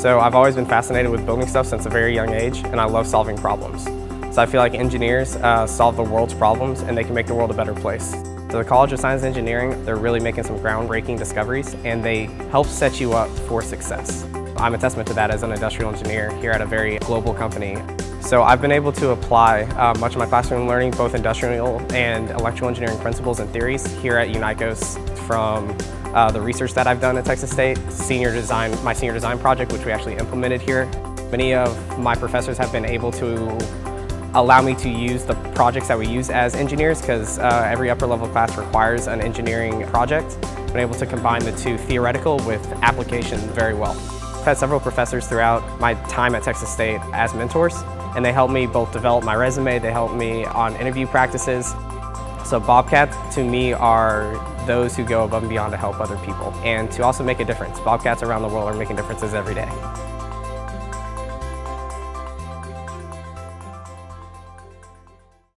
So I've always been fascinated with building stuff since a very young age, and I love solving problems. So I feel like engineers solve the world's problems, and they can make the world a better place. So the College of Science and Engineering, they're really making some groundbreaking discoveries, and they help set you up for success. I'm a testament to that as an industrial engineer here at a very global company. So I've been able to apply much of my classroom learning, both industrial and electrical engineering principles and theories here at UNICOS, from the research that I've done at Texas State, my senior design project, which we actually implemented here. Many of my professors have been able to allow me to use the projects that we use as engineers, because every upper level class requires an engineering project. I've been able to combine the two, theoretical with application, very well. I've had several professors throughout my time at Texas State as mentors, and they helped me both develop my resume, they helped me on interview practices. So Bobcats, to me, are those who go above and beyond to help other people and to also make a difference. Bobcats around the world are making differences every day.